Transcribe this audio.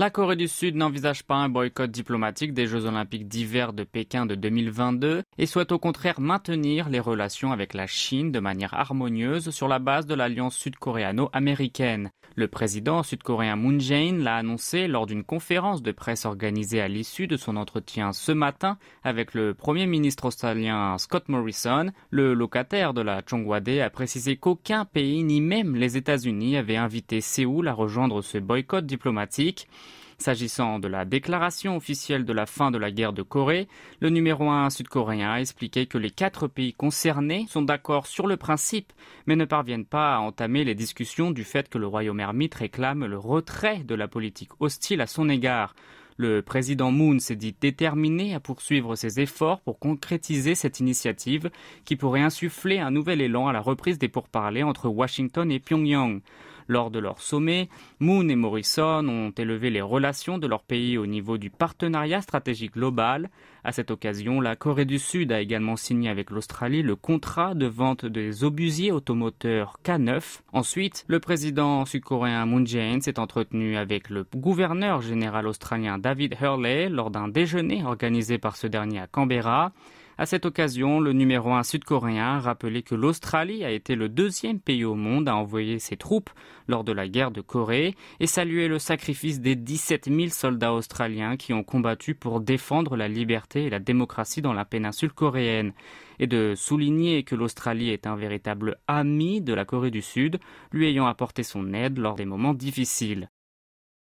La Corée du Sud n'envisage pas un boycott diplomatique des Jeux Olympiques d'hiver de Pékin de 2022 et souhaite au contraire maintenir les relations avec la Chine de manière harmonieuse sur la base de l'alliance sud-coréano-américaine. Le président sud-coréen Moon Jae-in l'a annoncé lors d'une conférence de presse organisée à l'issue de son entretien ce matin avec le premier ministre australien Scott Morrison. Le locataire de la Chongwa-D a précisé qu'aucun pays, ni même les États-Unis, avait invité Séoul à rejoindre ce boycott diplomatique. S'agissant de la déclaration officielle de la fin de la guerre de Corée, le numéro 1 sud-coréen a expliqué que les 4 pays concernés sont d'accord sur le principe, mais ne parviennent pas à entamer les discussions du fait que le royaume ermite réclame le retrait de la politique hostile à son égard. Le président Moon s'est dit déterminé à poursuivre ses efforts pour concrétiser cette initiative qui pourrait insuffler un nouvel élan à la reprise des pourparlers entre Washington et Pyongyang. Lors de leur sommet, Moon et Morrison ont élevé les relations de leur pays au niveau du partenariat stratégique global. À cette occasion, la Corée du Sud a également signé avec l'Australie le contrat de vente des obusiers automoteurs K9. Ensuite, le président sud-coréen Moon Jae-in s'est entretenu avec le gouverneur général australien David Hurley lors d'un déjeuner organisé par ce dernier à Canberra. À cette occasion, le numéro 1 sud-coréen a rappelé que l'Australie a été le deuxième pays au monde à envoyer ses troupes lors de la guerre de Corée et salué le sacrifice des 17 000 soldats australiens qui ont combattu pour défendre la liberté et la démocratie dans la péninsule coréenne. Et de souligner que l'Australie est un véritable ami de la Corée du Sud, lui ayant apporté son aide lors des moments difficiles.